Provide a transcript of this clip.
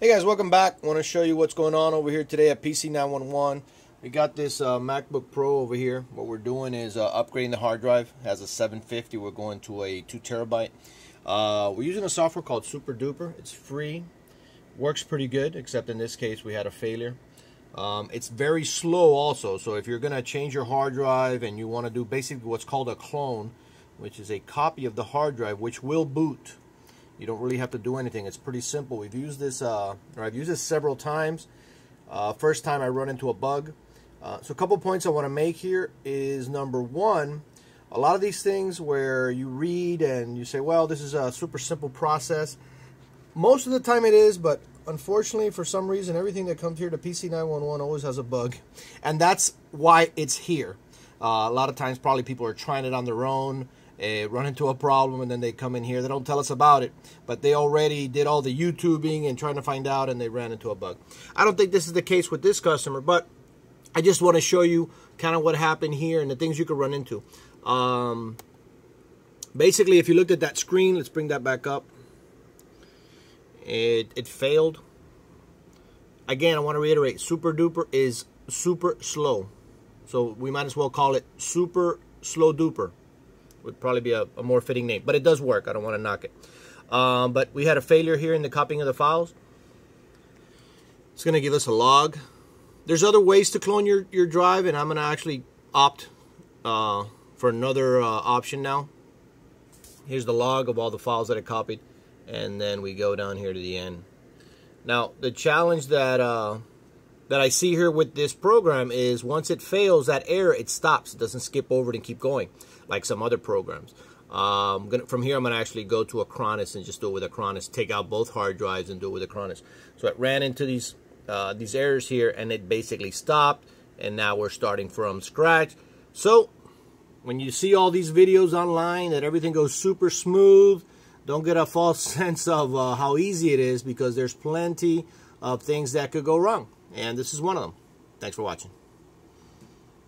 Hey guys, welcome back. I want to show you what's going on over here today at PC911. We got this MacBook Pro over here. What we're doing is upgrading the hard drive. It has a 750. We're going to a 2 terabyte. We're using a software called SuperDuper. It's free. Works pretty good, except in this case we had a failure. It's very slow also. So if you're going to change your hard drive and you want to do basically what's called a clone, which is a copy of the hard drive, which will boot. You don't really have to do anything. It's pretty simple. We've used this, I've used this several times. First time I run into a bug. So a couple points I want to make here is, number one, a lot of these things where you read and you say, well, this is a super simple process. Most of the time it is, but unfortunately, for some reason, everything that comes here to PC911 always has a bug. And that's why it's here. A lot of times probably people are trying it on their own. Run into a problem and then they come in here. They don't tell us about it, but they already did all the YouTubing and trying to find out, and they ran into a bug. I don't think this is the case with this customer, but I just want to show you kind of what happened here and the things you could run into. Basically, if you looked at that screen, let's bring that back up. It failed. Again, I want to reiterate, SuperDuper is super slow, so we might as well call it Super Slow Duper. Would probably be a more fitting name, but it does work. I don't want to knock it. But we had a failure here in the copying of the files. It's going to give us a log. There's other ways to clone your drive, and I'm going to actually opt for another option now. Here's the log of all the files that I copied, and then we go down here to the end. Now, the challenge that that I see here with this program is once it fails that error, it stops. It doesn't skip over it and keep going like some other programs. From here, I'm going to actually go to Acronis and just do it with Acronis. Take out both hard drives and do it with Acronis. So it ran into these errors here, and it basically stopped, and now we're starting from scratch. So when you see all these videos online that everything goes super smooth, don't get a false sense of how easy it is, because there's plenty of things that could go wrong. And this is one of them. Thanks for watching.